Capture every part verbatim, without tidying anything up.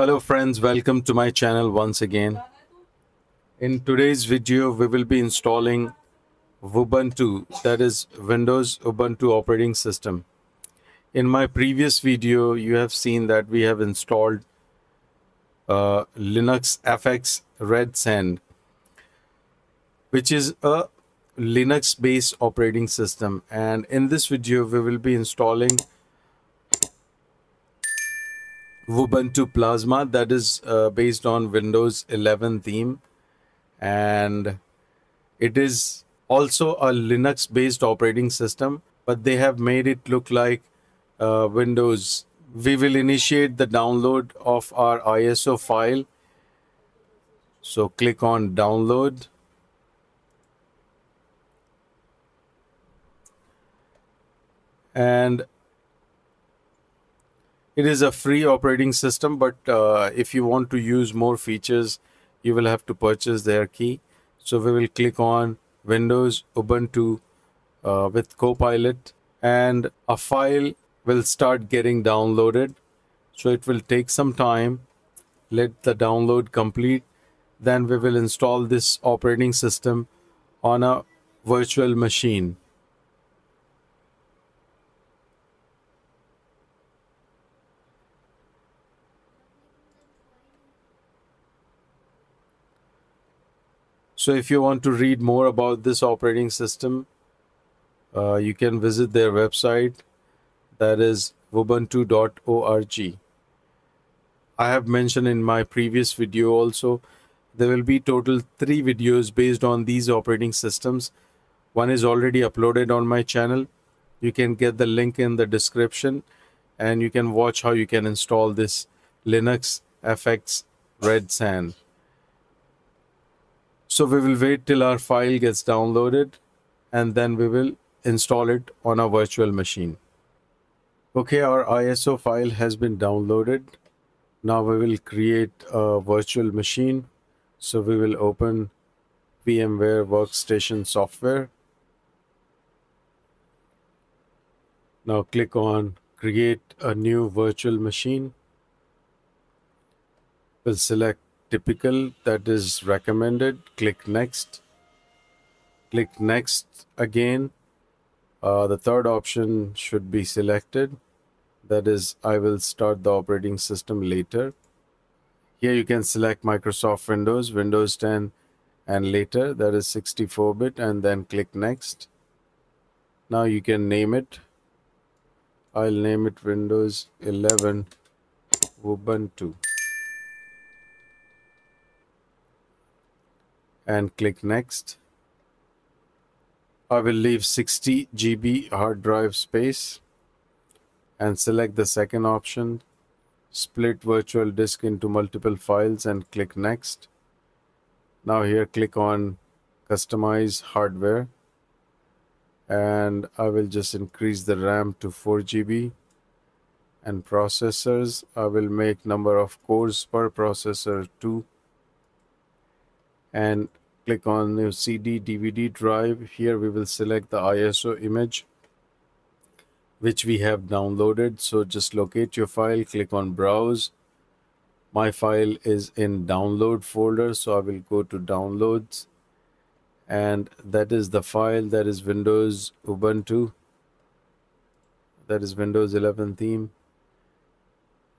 Hello friends, welcome to my channel once again. In today's video we will be installing Ubuntu, that is Windows Ubuntu operating system. In my previous video you have seen that we have installed uh, Linux F X RedSand, which is a Linux based operating system, and in this video we will be installing Ubuntu Plasma, that is uh, based on Windows eleven theme, and it is also a Linux based operating system, but they have made it look like uh, Windows. We will initiate the download of our I S O file, so click on download. And it is a free operating system, but uh, if you want to use more features you will have to purchase their key. So we will click on Windows Ubuntu uh, with Copilot, and a file will start getting downloaded, so it will take some time. Let the download complete, then we will install this operating system on a virtual machine. So if you want to read more about this operating system, uh, you can visit their website, that is ubuntu dot org. I have mentioned in my previous video also, there will be total three videos based on these operating systems. One is already uploaded on my channel. You can get the link in the description and you can watch how you can install this Linux F X RedSand. So we will wait till our file gets downloaded and then we will install it on a virtual machine. Okay, our I S O file has been downloaded. Now we will create a virtual machine. So we will open VMware Workstation software. Now click on create a new virtual machine. We'll select typical, that is recommended, click next, click next again. Uh, the third option should be selected, that is I will start the operating system later. Here you can select Microsoft Windows, Windows ten and later, that is sixty-four bit, and then click next. Now you can name it. I'll name it Windows eleven Ubuntu. And click next. I will leave sixty gigabyte hard drive space and select the second option, split virtual disk into multiple files, and click next. Now here click on customize hardware, and I will just increase the RAM to four gigabyte, and processors I will make number of cores per processor two, and click on new C D D V D drive. Here we will select the I S O image which we have downloaded, so just locate your file, click on browse. My file is in download folder, so I will go to downloads, and that is the file, that is Windows Ubuntu, that is Windows eleven theme,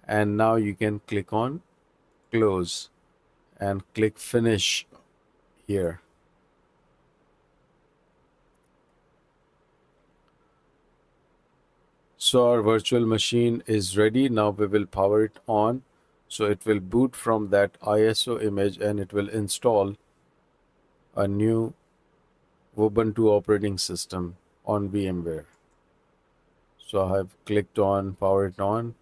and now you can click on close and click finish here. So our virtual machine is ready. Now we will power it on, so it will boot from that I S O image and it will install a new Ubuntu operating system on VMware. So I have clicked on power it on.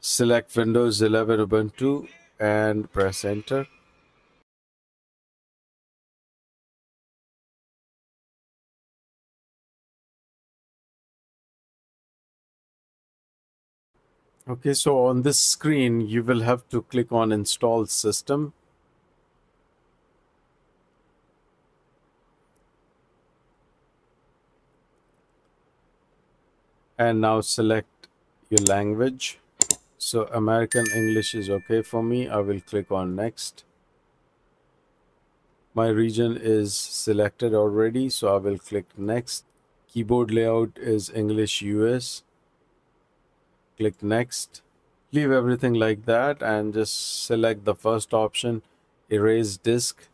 Select Windows eleven Ubuntu and press enter. Okay, so on this screen you will have to click on install system. and now select your language. So American English is okay for me. I will click on next. My region is selected already, so I will click next. Keyboard layout is English U S. Click next. Leave everything like that and just select the first option, erase disk,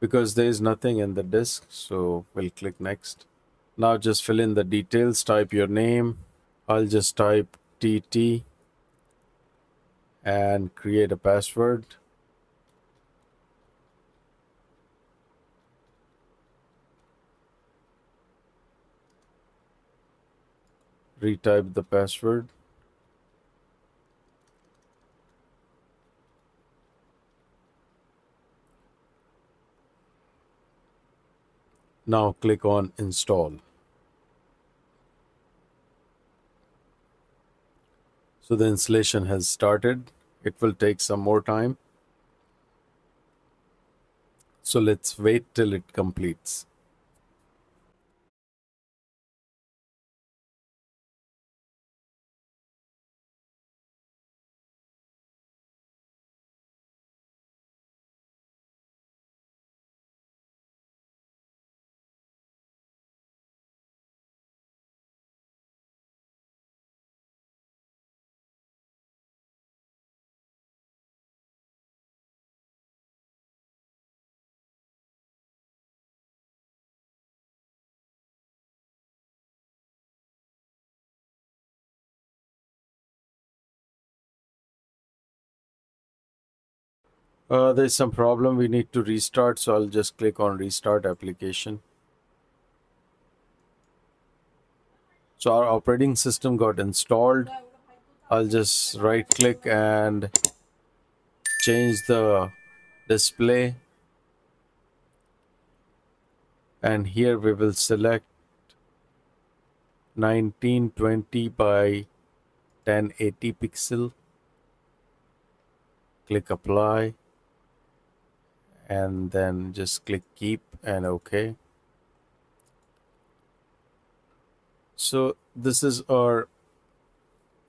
because there is nothing in the disk. So we'll click next. Now just fill in the details, type your name. I'll just type T T and create a password. Retype the password. Now click on install. So the installation has started. It will take some more time. So let's wait till it completes. Uh, there's some problem, we need to restart, so I'll just click on restart application. So our operating system got installed. I'll just right click and change the display. And here we will select nineteen twenty by ten eighty pixel. Click apply. And then just click keep and OK. So this is our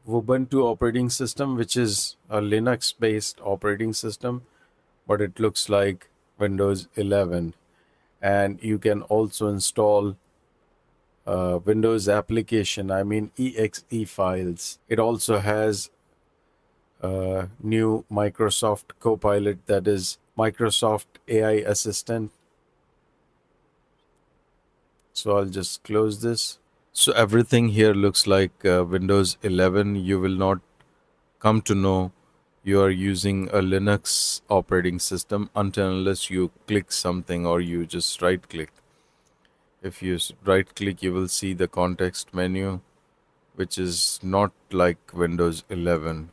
Ubuntu operating system, which is a Linux based operating system, but it looks like Windows eleven. And you can also install uh, Windows application, I mean E X E files. It also has a new Microsoft Copilot, that is Microsoft A I Assistant. So I'll just close this. So everything here looks like uh, Windows eleven. You will not come to know you are using a Linux operating system until unless you click something or you just right click. If you right click, you will see the context menu, which is not like Windows eleven.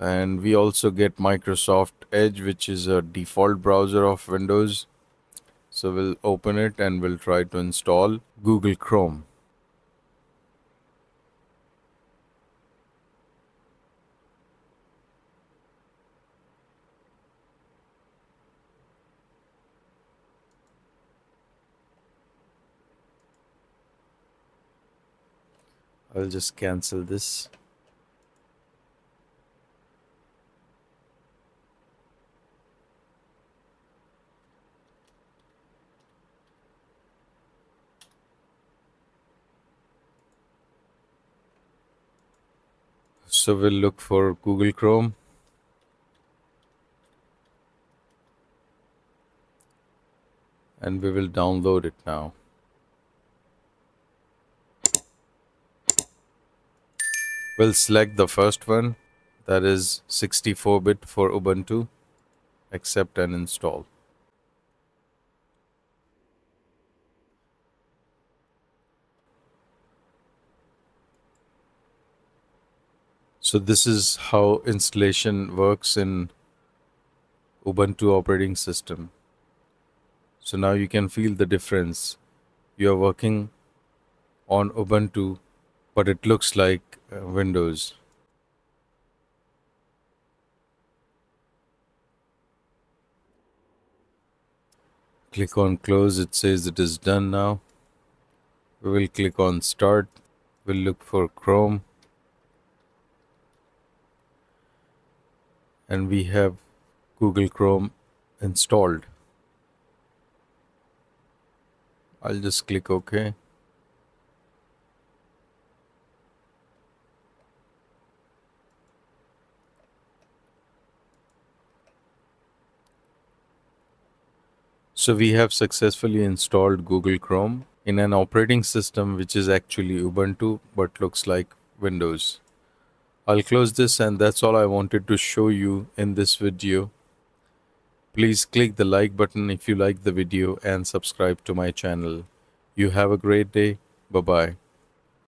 And we also get Microsoft Edge, which is a default browser of Windows. So we'll open it and we'll try to install Google Chrome. I'll just cancel this. So we'll look for Google Chrome. And we will download it now. We'll select the first one, that is sixty-four bit for Ubuntu. Accept and install. So this is how installation works in Ubuntu operating system. So now you can feel the difference. You are working on Ubuntu, but it looks like Windows. Click on close. It says it is done now. We will click on start. We'll look for Chrome. And we have Google Chrome installed. I'll just click OK. So we have successfully installed Google Chrome in an operating system which is actually Ubuntu but looks like Windows. I'll close this, and that's all I wanted to show you in this video. Please click the like button if you like the video and subscribe to my channel. You have a great day. Bye-bye.